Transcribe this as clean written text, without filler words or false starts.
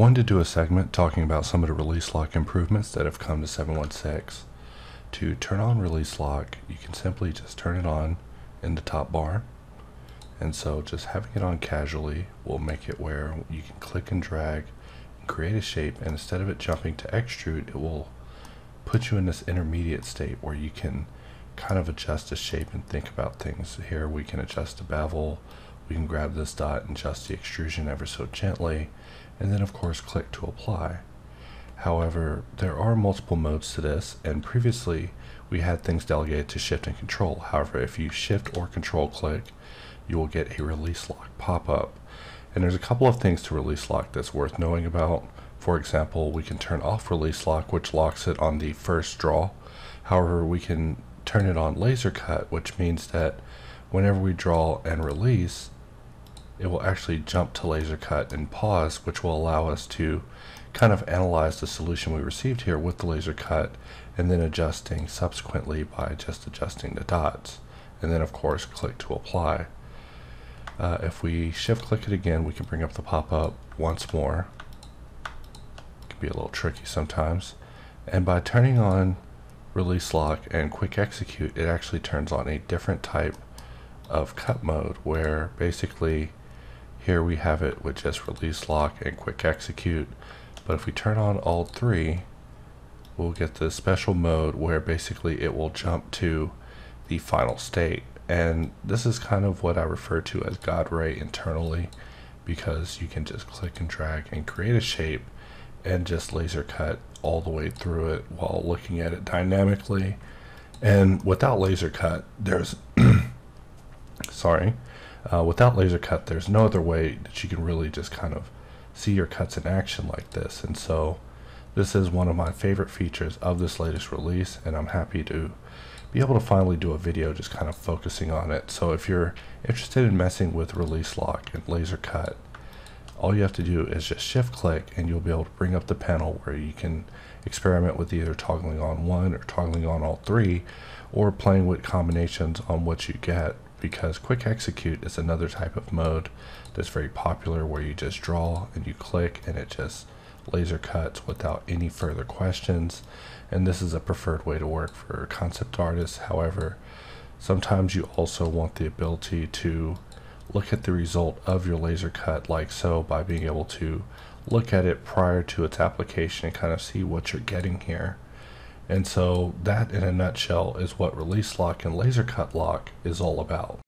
Wanted to do a segment talking about some of the release lock improvements that have come to 7.16. To turn on release lock, you can simply just turn it on in the top bar. And so just having it on casually will make it where you can click and drag and create a shape, and instead of it jumping to extrude, it will put you in this intermediate state where you can kind of adjust the shape and think about things. Here we can adjust the bevel, we can grab this dot and adjust the extrusion ever so gently, and then of course click to apply. However, there are multiple modes to this, and previously we had things delegated to shift and control. However, if you shift or control click, you will get a release lock pop-up, and there's a couple of things to release lock that's worth knowing about. For example, we can turn off release lock, which locks it on the first draw. However, we can turn it on laser cut, which means that whenever we draw and release, it will actually jump to laser cut and pause, which will allow us to kind of analyze the solution we received here with the laser cut and then adjusting subsequently by just adjusting the dots, and then of course click to apply. If we shift click it again, we can bring up the pop-up once more. It can be a little tricky sometimes. And by turning on release lock and quick execute, it actually turns on a different type of cut mode, where basically here we have it with just release lock and quick execute. But if we turn on all three, we'll get this special mode where basically it will jump to the final state. And this is kind of what I refer to as God Ray internally, because you can just click and drag and create a shape and just laser cut all the way through it while looking at it dynamically. And without laser cut, there's without laser cut, there's no other way that you can really just kind of see your cuts in action like this. And so this is one of my favorite features of this latest release, and I'm happy to be able to finally do a video just kind of focusing on it. So if you're interested in messing with release lock and laser cut, all you have to do is just shift click and you'll be able to bring up the panel where you can experiment with either toggling on one or toggling on all three, or playing with combinations on what you get, because quick execute is another type of mode that's very popular, where you just draw and you click and it just laser cuts without any further questions. And this is a preferred way to work for concept artists. However, sometimes you also want the ability to look at the result of your laser cut like so, by being able to look at it prior to its application and kind of see what you're getting here. And so that in a nutshell is what release lock and laser cut lock is all about.